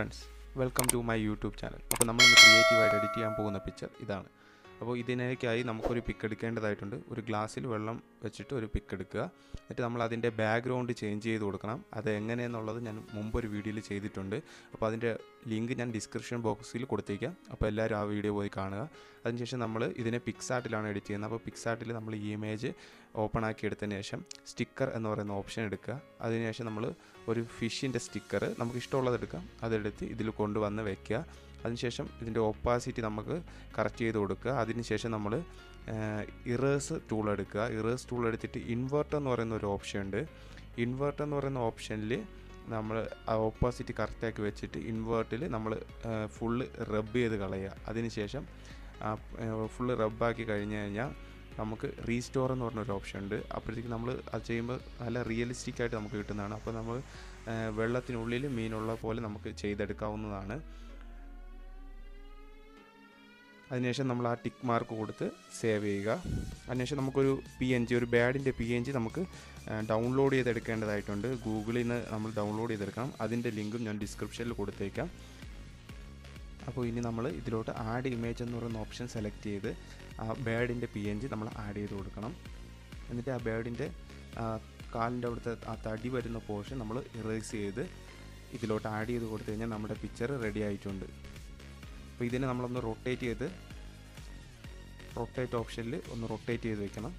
friends, welcome to my YouTube channel. അപ്പോൾ നമ്മൾ creative ആയിട്ട് എഡിറ്റ് ചെയ്യാൻ പോകുന്ന പിക്ചർ ഇതാണ്. അപ്പോൾ ഇതിനേക്കായി നമുക്കൊരു പിക്ക് എടുക്കേണ്ടതായിട്ടുണ്ട്. ഒരു ഗ്ലാസ്സിൽ വെള്ളം വെച്ചിട്ട് ഒരു പിക്ക് എടുക്കുക, എന്നിട്ട് നമ്മൾ അതിൻ്റെ ബാക്ക്ഗ്രൗണ്ട് ചേഞ്ച് ചെയ്ത് കൊടുക്കണം. അത് എങ്ങനെയെന്നുള്ളത് ഞാൻ മുമ്പൊരു വീഡിയോയിൽ ചെയ്തിട്ടുണ്ട്, അപ്പോൾ അതിൻ്റെ ലിങ്ക് ഞാൻ ഡിസ്ക്രിപ്ഷൻ ബോക്സിൽ കൊടുത്തേക്കാം. അപ്പോൾ എല്ലാവരും ആ വീഡിയോ പോയി കാണുക. അതിനുശേഷം നമ്മൾ ഇതിനെ പിക്സാർട്ടിലാണ് എഡിറ്റ് ചെയ്യുന്നത്. അപ്പോൾ പിക്സാർട്ടിൽ നമ്മൾ ഈ ഇമേജ് ഓപ്പൺ ആക്കി എടുത്തതിന് ശേഷം സ്റ്റിക്കർ എന്ന് പറയുന്ന ഓപ്ഷൻ എടുക്കുക. അതിനുശേഷം നമ്മൾ ഒരു ഫിഷിൻ്റെ സ്റ്റിക്കർ നമുക്ക് ഇഷ്ടമുള്ളത് എടുക്കാം, അതെടുത്ത് ഇതിൽ കൊണ്ടുവന്ന് വയ്ക്കുക. അതിനുശേഷം ഇതിൻ്റെ ഒപ്പാസിറ്റി നമുക്ക് കറക്റ്റ് ചെയ്ത് കൊടുക്കുക. അതിനുശേഷം നമ്മൾ ഇറേഴ്സ് ടൂൾ എടുക്കുക. ഇറേഴ്സ് ടൂൾ എടുത്തിട്ട് ഇൻവേർട്ടർ എന്ന് പറയുന്ന ഒരു ഓപ്ഷൻ ഉണ്ട്. ഇൻവേർട്ടർ എന്ന് പറയുന്ന ഓപ്ഷനിൽ നമ്മൾ ആ ഓപ്പോസിറ്റ് കറക്റ്റാക്കി വെച്ചിട്ട് ഇൻവേർട്ടിൽ നമ്മൾ ഫുള്ള് റബ്ബ് ചെയ്ത് കളയുക. അതിനുശേഷം ഫുള്ള് റബ്ബാക്കി കഴിഞ്ഞ് കഴിഞ്ഞാൽ നമുക്ക് റീസ്റ്റോർ എന്ന് പറഞ്ഞൊരു ഓപ്ഷൻ ഉണ്ട്. അപ്പോഴത്തേക്ക് നമ്മൾ അത് ചെയ്യുമ്പോൾ നല്ല റിയലിസ്റ്റിക് ആയിട്ട് നമുക്ക് കിട്ടുന്നതാണ്. അപ്പോൾ നമ്മൾ വെള്ളത്തിനുള്ളിൽ മീനുള്ള പോലെ നമുക്ക് ചെയ്തെടുക്കാവുന്നതാണ്. അതിനുശേഷം നമ്മൾ ആ ടിക്ക് മാർക്ക് കൊടുത്ത് സേവ് ചെയ്യുക. അതിനുശേഷം നമുക്കൊരു PNG, ഒരു ബാഡിൻ്റെ PNG നമുക്ക് ഡൗൺലോഡ് ചെയ്തെടുക്കേണ്ടതായിട്ടുണ്ട്. ഗൂഗിളിൽ നിന്ന് നമ്മൾ ഡൗൺലോഡ് ചെയ്തെടുക്കണം. അതിൻ്റെ ലിങ്കും ഞാൻ ഡിസ്ക്രിപ്ഷനിൽ കൊടുത്തേക്കാം. അപ്പോൾ ഇനി നമ്മൾ ഇതിലോട്ട് ആഡ് ഇമേജ് എന്ന് പറയുന്ന ഓപ്ഷൻ സെലക്ട് ചെയ്ത് ആ ബാഡിൻ്റെ PNG നമ്മൾ ആഡ് ചെയ്ത് കൊടുക്കണം. എന്നിട്ട് ആ ബാഡിൻ്റെ കാലിൻ്റെ അവിടുത്തെ ആ തടി വരുന്ന പോർഷൻ നമ്മൾ ഇറേസ് ചെയ്ത് ഇതിലോട്ട് ആഡ് ചെയ്ത് കൊടുത്തു കഴിഞ്ഞാൽ നമ്മുടെ പിക്ചർ റെഡി ആയിട്ടുണ്ട്. അപ്പോൾ ഇതിനെ നമ്മളൊന്ന് റൊട്ടേറ്റ് ചെയ്ത് റൊട്ടേറ്റ് ഓപ്ഷനിൽ ഒന്ന് റൊട്ടേറ്റ് ചെയ്ത് വെക്കണം.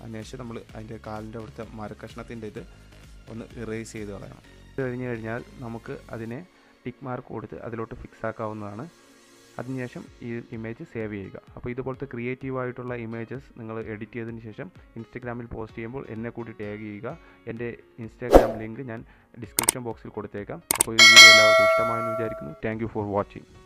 അതിനുശേഷം നമ്മൾ അതിൻ്റെ കാലിൻ്റെ അവിടുത്തെ മരക്കഷ്ണത്തിൻ്റെ ഇത് ഒന്ന് ഇറേസ് ചെയ്ത് കളയണം. ഇത് കഴിഞ്ഞ് കഴിഞ്ഞാൽ നമുക്ക് അതിനെ ടിക്ക് മാർക്ക് കൊടുത്ത് അതിലോട്ട് ഫിക്സ് ആക്കാവുന്നതാണ്. അതിനുശേഷം ഈ ഇമേജ് സേവ് ചെയ്യുക. അപ്പോൾ ഇതുപോലത്തെ ക്രിയേറ്റീവായിട്ടുള്ള ഇമേജസ് നിങ്ങൾ എഡിറ്റ് ചെയ്തതിന് ശേഷം ഇൻസ്റ്റാഗ്രാമിൽ പോസ്റ്റ് ചെയ്യുമ്പോൾ എന്നെ കൂടി ടാഗ് ചെയ്യുക. എൻ്റെ ഇൻസ്റ്റാഗ്രാം ലിങ്ക് ഞാൻ ഡിസ്ക്രിപ്ഷൻ ബോക്സിൽ കൊടുത്തേക്കാം. അപ്പോൾ ഈ വീഡിയോ എല്ലാവർക്കും ഇഷ്ടമായെന്ന് വിചാരിക്കുന്നു. Thank you for watching.